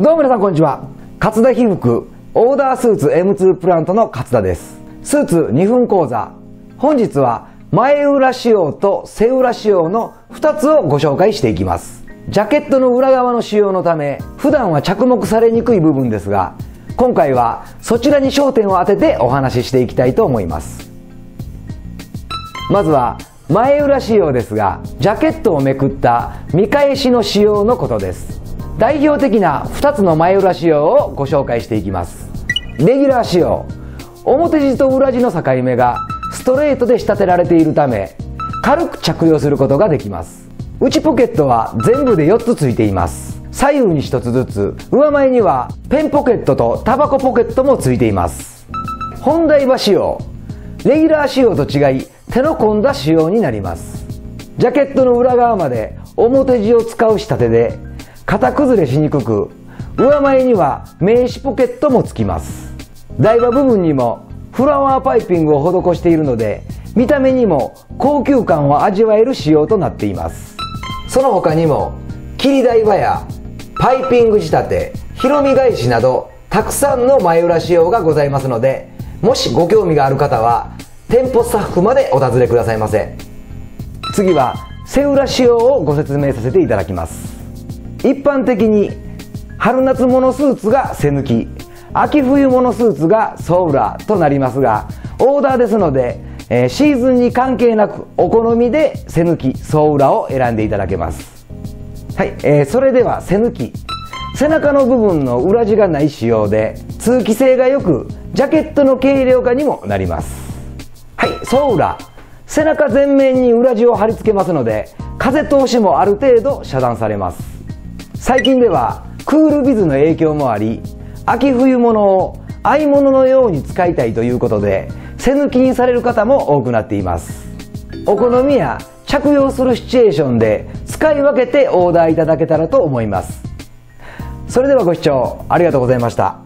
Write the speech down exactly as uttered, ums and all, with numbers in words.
どうも皆さんこんにちは。勝田被服オーダースーツ エムツー プラントの勝田です。スーツにふん講座、本日は前裏仕様と背裏仕様のふたつをご紹介していきます。ジャケットの裏側の仕様のため普段は着目されにくい部分ですが、今回はそちらに焦点を当ててお話ししていきたいと思います。まずは前裏仕様ですが、ジャケットをめくった見返しの仕様のことです。代表的なふたつの前裏仕様をご紹介していきます。レギュラー仕様、表地と裏地の境目がストレートで仕立てられているため軽く着用することができます。内ポケットは全部でよっつついています。左右にひとつずつ、上前にはペンポケットとタバコポケットもついています。本台場仕様、レギュラー仕様と違い手の込んだ仕様になります。ジャケットの裏側まで表地を使う仕立てで型崩れしにくく、上前には名刺ポケットもつきます。台場部分にもフラワーパイピングを施しているので、見た目にも高級感を味わえる仕様となっています。その他にも切り台場やパイピング仕立て、広見返しなどたくさんの前裏仕様がございますので、もしご興味がある方は店舗スタッフまでお尋ねくださいませ。次は背裏仕様をご説明させていただきます。一般的に春夏物スーツが背抜き、秋冬物スーツが総裏となりますが、オーダーですので、えー、シーズンに関係なくお好みで背抜き総裏を選んでいただけます。はい、えー、それでは背抜き、背中の部分の裏地がない仕様で通気性が良く、ジャケットの軽量化にもなります。はい、総裏、背中全面に裏地を貼り付けますので風通しもある程度遮断されます。最近ではクールビズの影響もあり、秋冬物を合い物のように使いたいということで背抜きにされる方も多くなっています。お好みや着用するシチュエーションで使い分けてオーダーいただけたらと思います。それではご視聴ありがとうございました。